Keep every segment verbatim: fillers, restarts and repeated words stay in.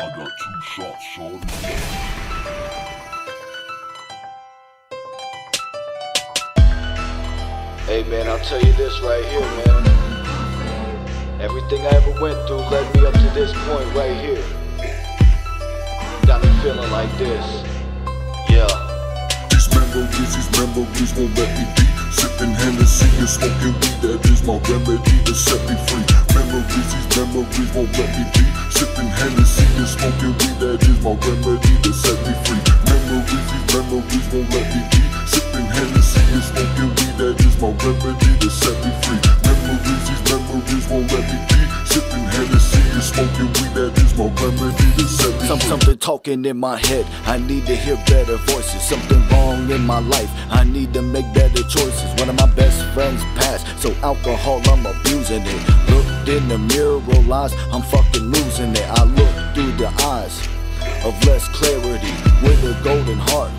I got two shots, shorty. Hey man, I'll tell you this right here, man. Everything I ever went through led me up to this point right here. Got me feeling like this, yeah. These memories, these memories won't let me be. Sipping Hennessy and smoking weed, that is my remedy to set me free. Memories, these memories won't let me be. Sipping Hennessy and smoking weed, that is my remedy to set me free. Memories, these memories won't let me be. Sipping Hennessy and smoking weed, that is my remedy to set me free. Memories, these memories won't let me be. Sipping Hennessy and smoking weed, that is my remedy to set me free. Something talking in my head, I need to hear better voices. Something wrong in my life, I need to make better choices. One of my best friends passed, so alcohol, I'm abusing it. Looked in the mirror, realized I'm fucking losing it. I looked through the eyes of less clarity, with a golden heart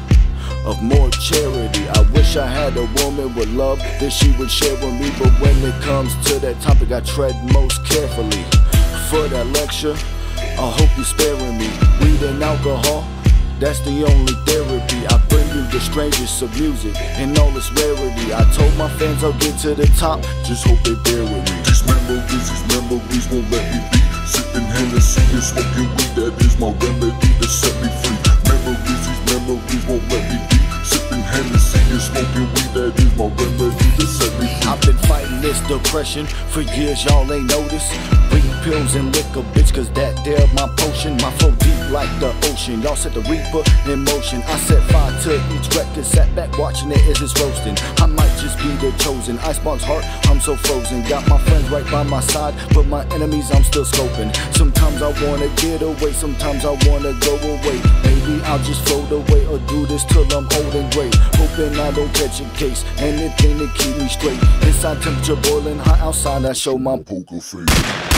of more charity. I wish I had a woman with love that she would share with me, but when it comes to that topic I tread most carefully. For that lecture, I hope you're sparing me. Weed and alcohol, that's the only therapy. I bring you the strangest of music and all its rarity. I told my fans I'll get to the top, just hope they bear with me. These memories, these memories won't let me be. Sipping Hennessy and smoking weed, that is my remedy to set me free. Memories, these memories won't let me be. Sipping Hennessy and smoking weed, that is my remedy to set me free. I've been fighting this depression for years, y'all ain't noticed. Pills and liquor, bitch, cause that there my potion. My flow deep like the ocean, y'all set the reaper in motion. I set fire to each record, sat back watching it as it's roasting. I might just be the chosen, Icebox heart, I'm so frozen. Got my friends right by my side, but my enemies I'm still scoping. Sometimes I wanna get away, sometimes I wanna go away. Maybe I'll just float away or do this till I'm old and gray. Hoping I don't catch a case, anything to keep me straight. Inside temperature boiling hot, outside I show my poker face.